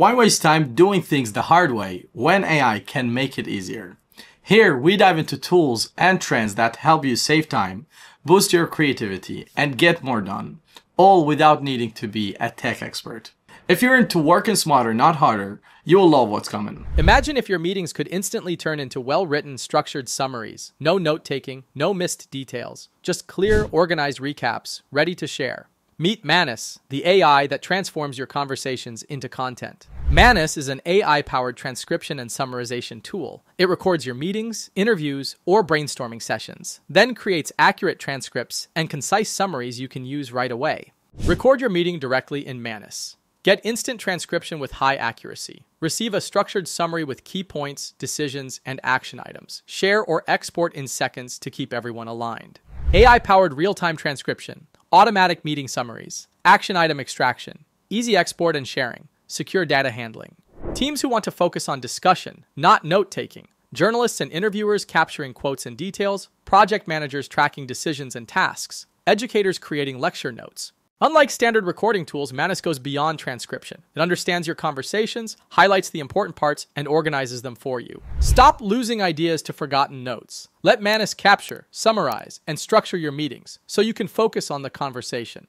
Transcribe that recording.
Why waste time doing things the hard way when AI can make it easier? Here, we dive into tools and trends that help you save time, boost your creativity, and get more done, all without needing to be a tech expert. If you're into working smarter, not harder, you'll love what's coming. Imagine if your meetings could instantly turn into well-written, structured summaries. No note-taking, no missed details, just clear, organized recaps, ready to share. Meet Manus, the AI that transforms your conversations into content. Manus is an AI-powered transcription and summarization tool. It records your meetings, interviews, or brainstorming sessions, then creates accurate transcripts and concise summaries you can use right away. Record your meeting directly in Manus. Get instant transcription with high accuracy. Receive a structured summary with key points, decisions, and action items. Share or export in seconds to keep everyone aligned. AI-powered real-time transcription. Automatic meeting summaries, action item extraction, easy export and sharing, secure data handling. Teams who want to focus on discussion, not note-taking, journalists and interviewers capturing quotes and details, project managers tracking decisions and tasks, educators creating lecture notes. Unlike standard recording tools, Manus goes beyond transcription. It understands your conversations, highlights the important parts, and organizes them for you. Stop losing ideas to forgotten notes. Let Manus capture, summarize, and structure your meetings so you can focus on the conversation.